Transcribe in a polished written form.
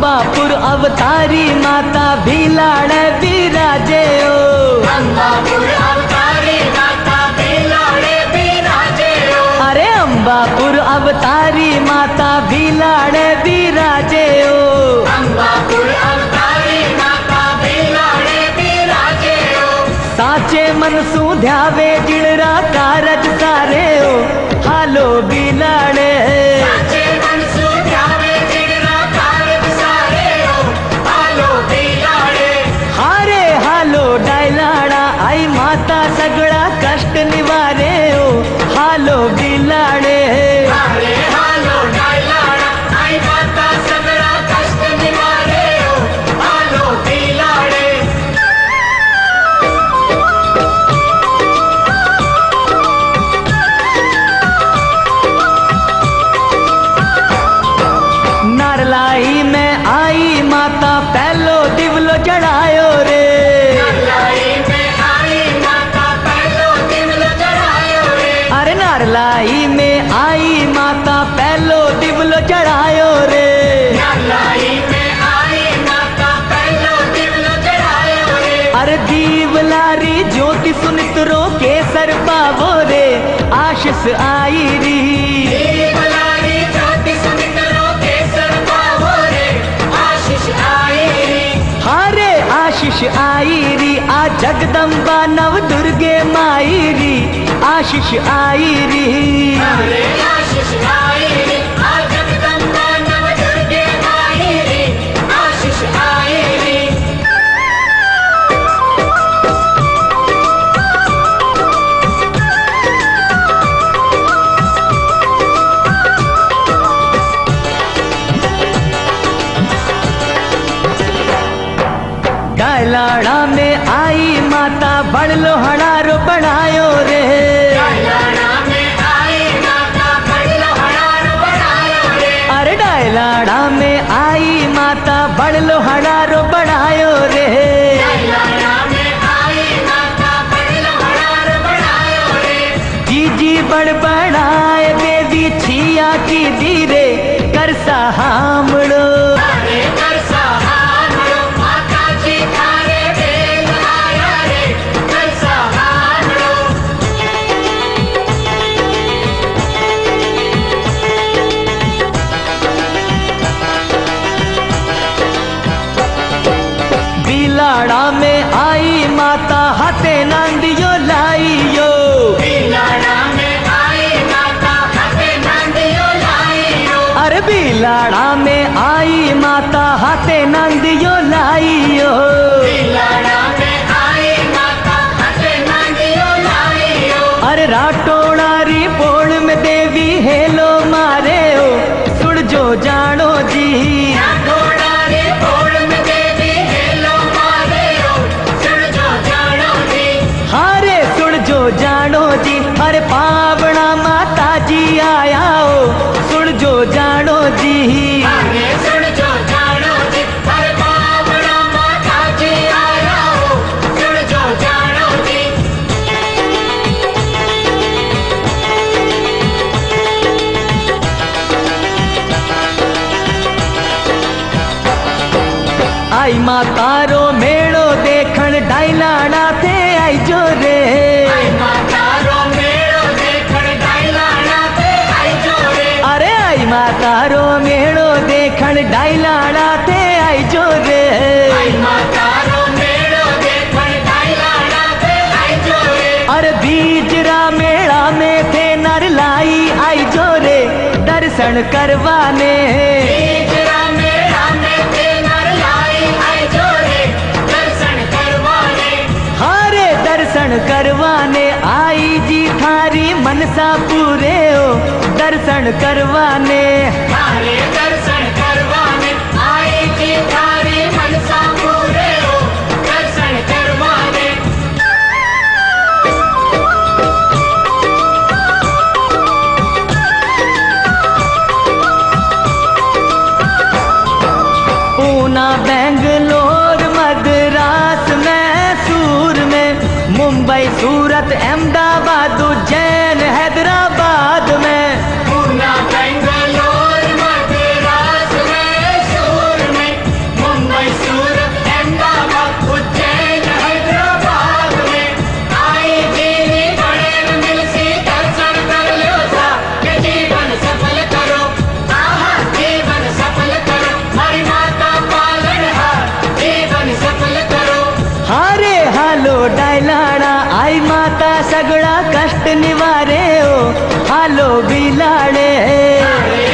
अम्बापुर अवतारी माता भीलाड़ विराजे ओ, अम्बापुर अवतारी माता भीलाड़ विराजे ओ, अरे अम्बापुर अवतारी माता भीलाड़ विराजे ओ, अम्बापुर अवतारी माता भीलाड़ विराजे ओ, साचे मन सुध्यावे जिणरा कारज सारे ओ, हालो भीलाड़े सगड़ा कष्ट निवारे ओ, हालो बिलाड़े हारे हालो डायलाड़ा, आई माता सगड़ा कष्ट निवारे ओ, हालो बिलाड़े। नारलाई में आई माता पहलो दिवलो चढ़ायो रे, नारलाई में आई माता पहलो दिवलो चढ़ायो रे, नारलाई में आई माता पहलो दिवलो चढ़ायो रे, अरे दीवलारी ज्योति सुनितरो केसर पावो रे, आशीष आई री दीवलारी ज्योति सुनितरो केसर पावो रे, आशीष आई री, हरे आशीष आई री, आ जगदम्बा नव दुर्गे माई री, आशीष आई री हरे आशीष आई री, आ जगदम्बा नव दुर्गे माई री, आशीष आई री। डायलाड़ा में आई माता बड़ लोहड़ा रो बढ़ायो रे, डायलाड़ा में आई माता बड़ लोहड़ा रो बढ़ायो रे, डायलाड़ा में आई माता बड़ लोहड़ा रो बढ़ायो रे, जी बड़ बढ़ाए देवी छिया की धीरे कर सहामड़ो, अरे कर सहामड़ो, माता जी थारे बेल आया रे, कर सहामड़ो। बिलाड़ा में आई माता हते नांदियो लाइयो, बिलाड़ा में आई माता हते नांदियो लाइयो, अरे बिलाड़ा में आई माता हते नांदियो लाइयो, बिलाड़ा में आई माता हते नांदियो लाइयो, अरे राटोड़ारी बोल में देवी हेलो मारे ओ, सुन जो जानो जी जानो जी, हरे पावना माता जी आया हो, सुन जो जानो जी, सुन जो जानो जी, हरे पावना माता जी आया हो, सुन जो जानो जी। आई माता रो मेड़ो देखण डायलाड़ा थे आई जो रे, माता रो मेड़ो देखण डायलाड़ा थे आई जो रे, आई माता रो मेड़ो देखण डायलाड़ा थे आई जो रे, अरे बीजरा मेला में थे नरलाई आई जो रे, दर्शन करवाने, बीजरा मेला में थे नरलाई आई जो रे, दर्शन करवाने, हरे दर्शन करवाने, आई जी थारी मनसा पूरे हो, दर्शन करवाने, हरे दर्शन करवाने, आई जी थारी मनसा पूरे हो, दर्शन करवाने। पूना बेंगलोर मद्रास मैसूर में, मुंबई सूरत अहमदाबाद उज्जैन हैदराबाद में, बेंगलोर मद्रास मैसूर में, ताई लाडा आई माता सगड़ा कष्ट निवारे ओ हालो भी लाड़े।